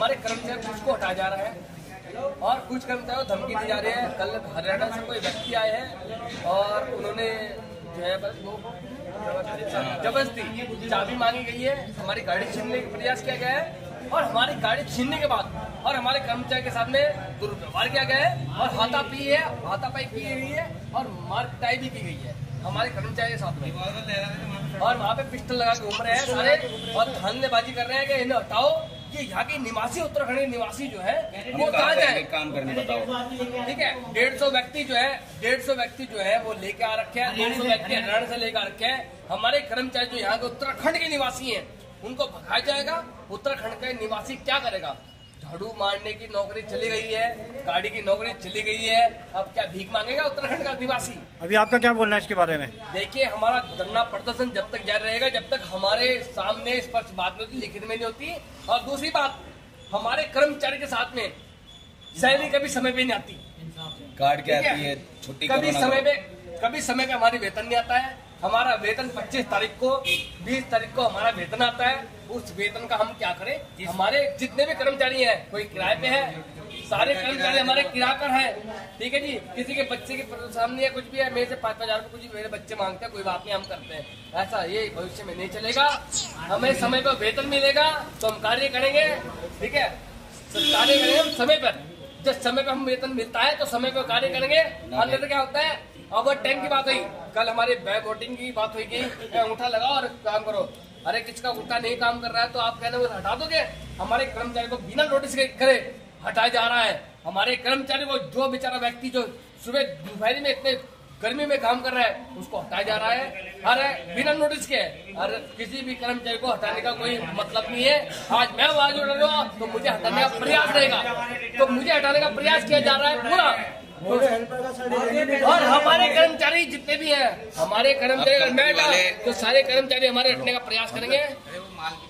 हमारे कर्मचारी कुछ को हटाया जा रहा है और कुछ कर्मचारियों को धमकी दी जा रही है। कल हरियाणा से कोई व्यक्ति आए हैं और उन्होंने जो है बस वो जबरदस्ती चाबी मांगी गई है, हमारी गाड़ी छीनने का प्रयास किया गया है और हमारी गाड़ी छीनने के बाद और हमारे कर्मचारी के साथ में दुर्व्यवहार किया गया है और हाथापाई की गई है और मारपिटाई भी की गई है हमारे कर्मचारी के साथ में। और वहाँ पे पिस्टल लगा के घूम रहे हैं सारे और धंधेबाजी कर रहे हैं कि इन्हें हटाओ, कि यहाँ के निवासी उत्तराखंड के निवासी जो है वो कहाँ जाए काम करने बताओ। ठीक है, 150 व्यक्ति जो है 150 व्यक्ति जो है वो लेके आ रखे हैं, 200 व्यक्ति हरियाणा से लेकर आ रखे हैं। हमारे कर्मचारी जो यहाँ के उत्तराखंड के निवासी है उनको भगाया जाएगा। उत्तराखंड का निवासी क्या करेगा? झाड़ू मारने की नौकरी चली गई है, गाड़ी की नौकरी चली गई है, अब क्या भीख मांगेगा उत्तराखंड का निवासी? अभी आपका क्या बोलना है इसके बारे में? देखिए, हमारा धरना प्रदर्शन जब तक जारी रहेगा जब तक हमारे सामने स्पष्ट बात नहीं होती, लिखित में नहीं होती। और दूसरी बात, हमारे कर्मचारी के साथ में सैलरी कभी समय पे नहीं आती, कार्ड क्या आती है, छुट्टी कभी समय पे हमारे वेतन नहीं आता है। हमारा वेतन 25 तारीख को 20 तारीख को हमारा वेतन आता है। उस वेतन का हम क्या करें? हमारे जितने भी कर्मचारी हैं, कोई किराए पे है, सारे कर्मचारी हमारे किराए पर हैं। ठीक है जी, किसी के बच्चे के सामने या कुछ भी है, मेरे से 5,000 रुपए कुछ मेरे बच्चे मांगते हैं, कोई बात नहीं, हम करते हैं। ऐसा ये भविष्य में नहीं चलेगा। हमें समय पर वेतन मिलेगा तो हम कार्य करेंगे। ठीक है, कार्य करेंगे हम समय पर, जब समय पर हम वेतन मिलता है तो समय पर कार्य करेंगे। और क्या होता है, ओवर टाइम की बात हुई, कल हमारे बैक वोटिंग की बात हुई कि अंगूठा लगाओ और काम करो। अरे किसका अंगूठा नहीं काम कर रहा है तो आप कहना वो हटा दोगे? हमारे कर्मचारी को बिना नोटिस करे हटाया जा रहा है। हमारे कर्मचारी को जो बेचारा व्यक्ति जो सुबह दोपहर में इतने गर्मी में काम कर रहा है उसको हटाया जा रहा है अरे बिना नोटिस के। अरे किसी भी कर्मचारी को हटाने का कोई मतलब नहीं है। आज मैं आवाज उठा रहा हूँ तो मुझे हटाने का प्रयास रहेगा, तो मुझे हटाने का प्रयास किया जा रहा है पूरा। और हमारे कर्मचारी जितने भी हैं, हमारे कर्मचारी, मैं तो सारे कर्मचारी हमारे हटने का प्रयास करेंगे।